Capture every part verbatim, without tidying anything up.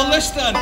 Alıştın.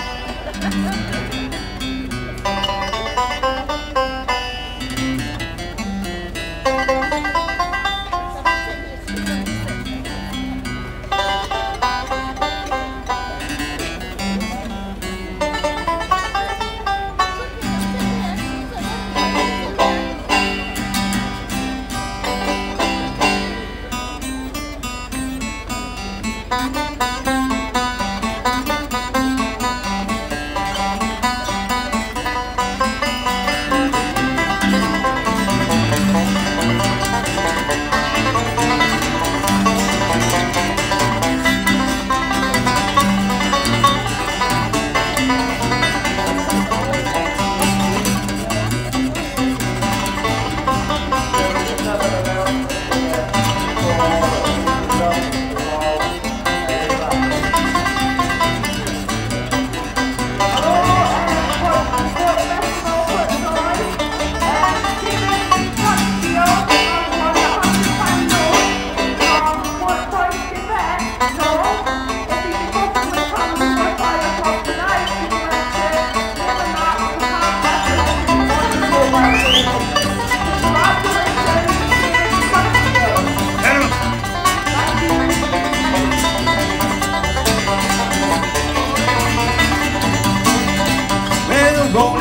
Roll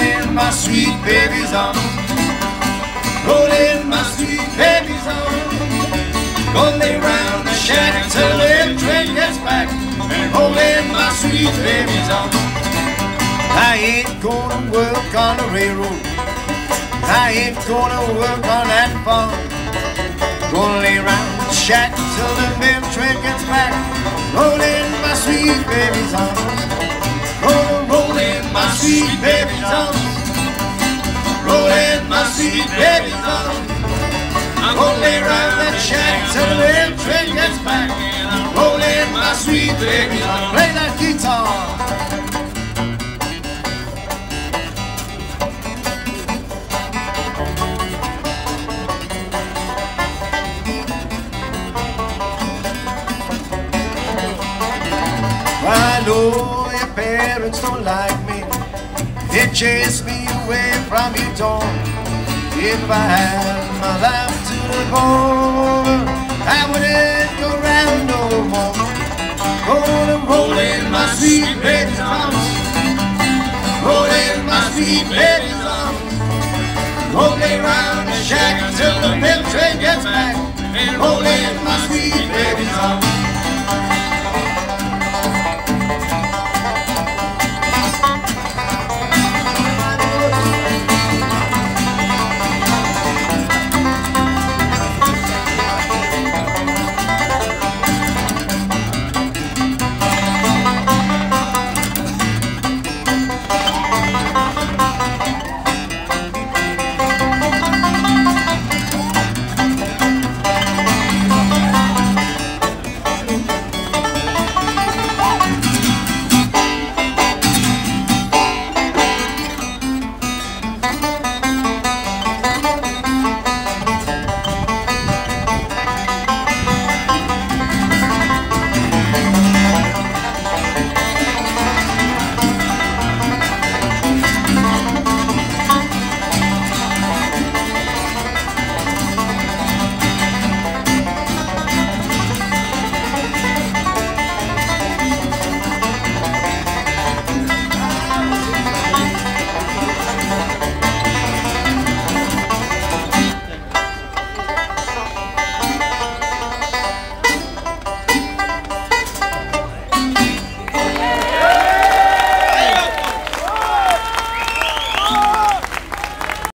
in my sweet baby's arms.